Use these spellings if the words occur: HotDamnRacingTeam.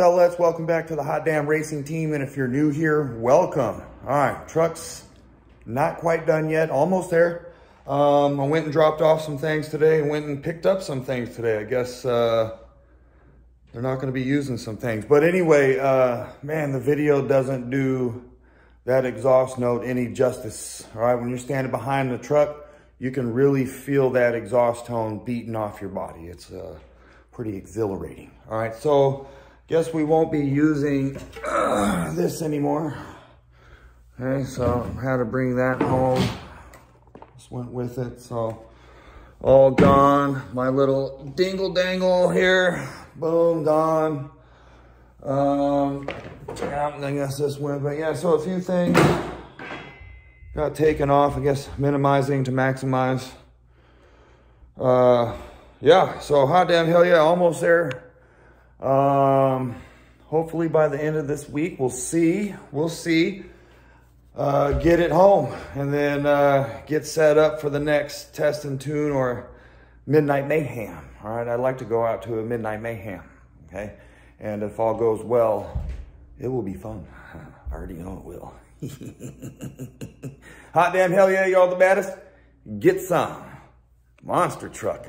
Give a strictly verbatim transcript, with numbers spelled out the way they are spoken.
fellas? Welcome back to the Hot Damn Racing Team. And if you're new here, welcome. All right, truck's not quite done yet. Almost there. Um, I went and dropped off some things today and went and picked up some things today. I guess uh, they're not going to be using some things. But anyway, uh, man, the video doesn't do that exhaust note any justice. All right, when you're standing behind the truck, you can really feel that exhaust tone beating off your body. It's uh, pretty exhilarating. All right, so guess we won't be using uh, this anymore. Okay, so had to bring that home. Just went with it, so all gone. My little dingle dangle here, boom, gone. Um, yeah, I guess this went, but yeah, so a few things got taken off, I guess minimizing to maximize. Uh, yeah, so hot damn hell yeah, almost there. Um, hopefully by the end of this week, we'll see, we'll see. Uh, get it home and then uh, get set up for the next test and tune or midnight mayhem. All right, I'd like to go out to a midnight mayhem, okay? And if all goes well, it will be fun. I already know it will. Hot damn hell yeah, y'all the baddest. Get some. Monster truck.